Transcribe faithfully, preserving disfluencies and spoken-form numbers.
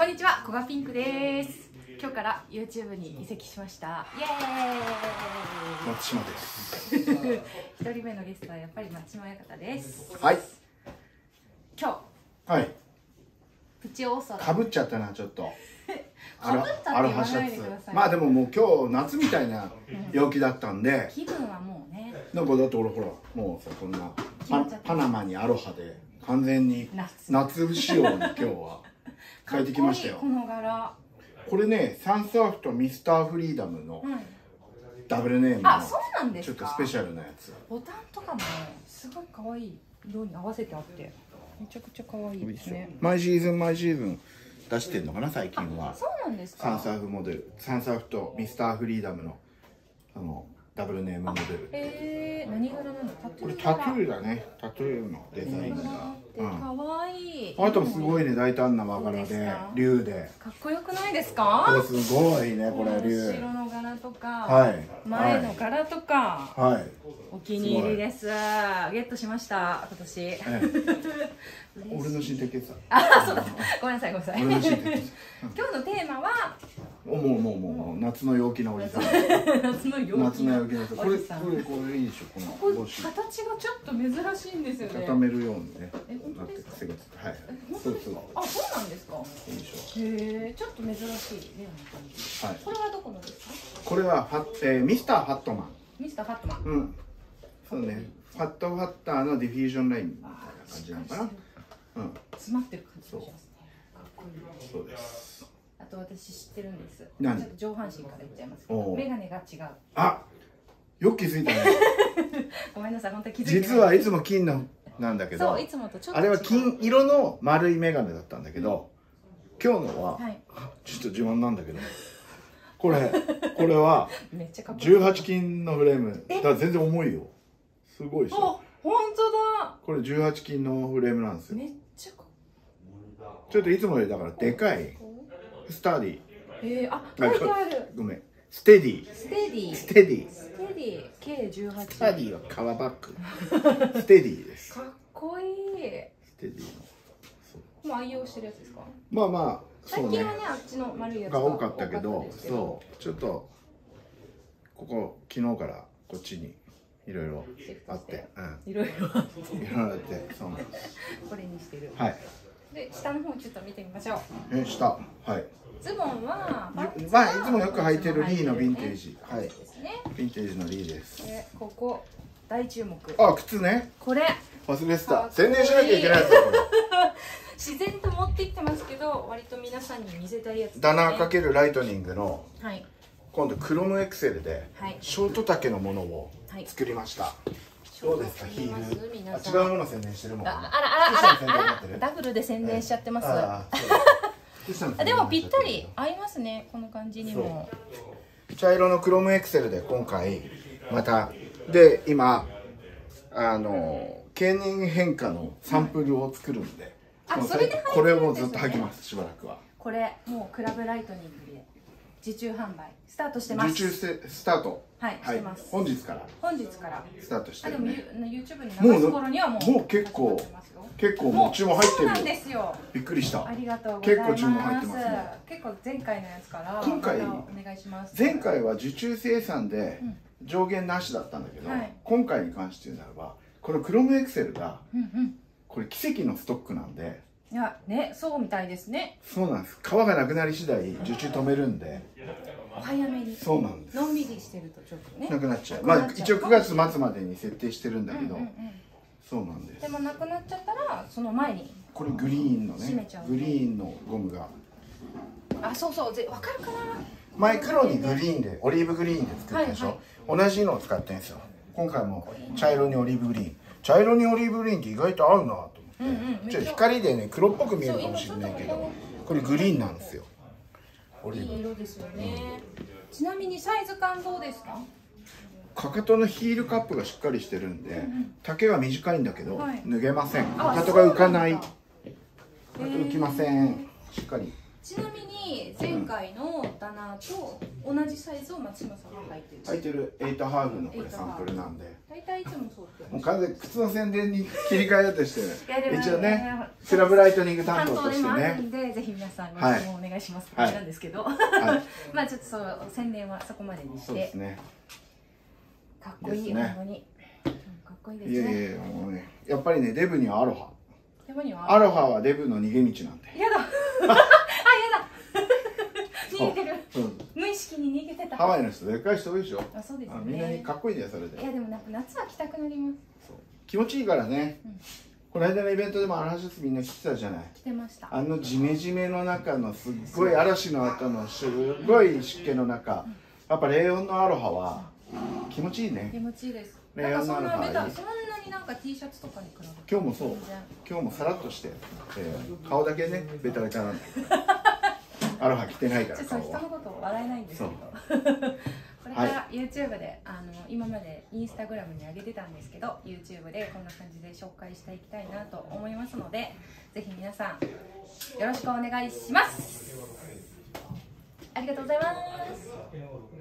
こんにちは、こがピンクです。今日から YouTube に移籍しました。イエーイ。松島です。一人目のゲストはやっぱり松島親方です。はい。今日。はい。プチ大空。かぶっちゃったな、ちょっと。かぶったって言わないでください。まあでももう今日夏みたいな陽気だったんで。気分はもうね。なんかだって俺ほら、もうさ、こんなパナマにアロハで完全に夏仕様に今日は。変えてきましたよ。この柄。これね、サンサーフとミスターフリーダムのダブルネームのちょっとスペシャルなやつ。ボタンとかもすごい可愛い色に合わせてあって、めちゃくちゃ可愛いですね。毎シーズン毎シーズン出してるのかな最近は。そうなんですか。サンサーフモデル、サンサーフとミスターフリーダムのあのダブルネームモデル。ええ、何柄なんですか。これタトゥーだね。タトゥーのデザインが。可愛い。あとすごいね、大胆な和柄で龍でかっこよくないですか。すごいね、これ龍、後ろの柄とか前の柄とか、はい、お気に入りです。ゲットしました今年。俺の親戚です。あ、そうだ、ごめんなさいごめんなさい。今日のテーマはもうもうもう夏の陽気なおじさん。夏の陽気なおじさん。これこれいいでしょ。この形がちょっと珍しいんですよね。固めるようにね。なってくせがつく。はい。そうそう。あ、そうなんですか。いいでしょ。へえ、ちょっと珍しいね。はい。これはどこのですか。これはファッえミスターハットマン。ミスターハットマン。うん。そうね。ファットファッターのディフュージョンラインみたいな感じなのかな。うん。詰まってる感じがしますね。そうです。あと私知ってるんです。何？上半身から言っちゃいますけど、メガネが違う。あ、よく気づいたね。ごめんなさい、本当に気づいてない。実はいつも金のなんだけど、そういつもとちょっと違う。あれは金色の丸いメガネだったんだけど、今日のは、はい、ちょっと自慢なんだけど、これこれはじゅうはちきんのフレーム。だから全然重いよ。すごいでしょ。本当だ。これじゅうはちきんのフレームなんですよ。めっちゃかっこいい。ちょっといつもよりだからでかい。スタディ。ええ、あ、書いてある。ごめん。ステディ。ステディ。ステディ。ステディ。計十八。スタディは革バッグ。ステディです。かっこいい。ステディの。もう愛用してるやつですか。まあまあ。最近はね、あっちの丸いやつが多かったけど、そう、ちょっと。ここ、昨日から、こっちに。いろいろ。あって。うん。いろいろ。いろいろあって。そうなんです。これにしてる。はい。で、下の方ちょっと見てみましょう。え、下、はい。ズボンは、まあ、いつもよく履いてるリーのヴィンテージ。はい。ヴィンテージのリーです。で、ここ、大注目。あ、靴ね。これ。忘れてた。宣伝しなきゃいけないやつだ、これ。自然と持ってきてますけど、割と皆さんに見せたいやつ。ダナー×ライトニングの。はい。今度クロムエクセルで、ショート丈のものを作りました。どうですか、ヒール。あ、違うもの宣伝してるもん。あらあらあら、ダブルで宣伝しちゃってます。でもぴったり合いますね、この感じにも。茶色のクロムエクセルで今回またで今あの経年変化のサンプルを作るんで、これをずっと履きますしばらくは。これもうクラブライトニングで受注販売スタートしてます。受注してスタート。はい、してます。本日から。本日から。スタートして。でも YouTube に流す頃にはもう。もう結構結構もう注文入ってる。そうなんですよ。びっくりした。ありがとうございます。結構注文入ってますね。結構前回のやつから。今回お願いします。前回は受注生産で上限なしだったんだけど、今回に関して言うならばこのクロムエクセルがこれ奇跡のストックなんで。いやね、そうみたいですね。そうなんです。皮がなくなり次第受注止めるんで、お早めに。そうなんです。のんびりしてるとちょっとねなくなっちゃう。まあ一応くがつまつまでに設定してるんだけど、そうなんです。でもなくなっちゃったらその前にこれグリーンのね、グリーンのゴムが、あ、そうそう、ぜ、わかるかな。前黒にグリーンでオリーブグリーンで作ったでしょ。同じのを使ってんですよ。今回も茶色にオリーブグリーン、茶色にオリーブグリーンって意外と合うなと。ちょっと光でね黒っぽく見えるかもしれないけど、これグリーンなんですよ。いい色ですよね。ちなみにサイズ感どうですか？かかとのヒールカップがしっかりしてるんで、丈は短いんだけど脱げません。かかとが浮かない。浮きません。しっかり。ちなみにに前回の棚と同じサイズを松島さんが履いてる履いてるエイトハーフのこれサンプルなんで、大体いつもそうってもう完全に靴の宣伝に切り替えようとしてる。一応ねスラブライトニング担当としてね担当でもあるんで、ぜひ皆さんご質問お願いしますって言ったんですけど、まあちょっとそう宣伝はそこまでにして、かっこいい、本当にかっこいいですね。いやいやもうね、やっぱりねデブにはアロハ、デブにはアロハはデブの逃げ道なんで、やだ逃げてる、無意識に逃げてた。ハワイの人でっかい人多いでしょ。あ、そうですね。みんなにかっこいいんだよそれで。いやでもなんか夏は着たくなります。そう気持ちいいからね。この間のイベントでもあのシャツみんな着てたじゃない。着てました。あのジメジメの中のすっごい嵐の後のすごい湿気の中、やっぱレイオンのアロハは気持ちいいね。気持ちいいです。レイオンのアロハ。そんなになんか T シャツとかに比べて。今日もそう。今日もさらっとして顔だけねベタベタなんで。アロハ着てないから。人のことを笑えないんですけど。これから YouTube で、あの今までインスタグラムに上げてたんですけど、YouTube でこんな感じで紹介していきたいなと思いますので、ぜひ皆さんよろしくお願いします。ありがとうございます。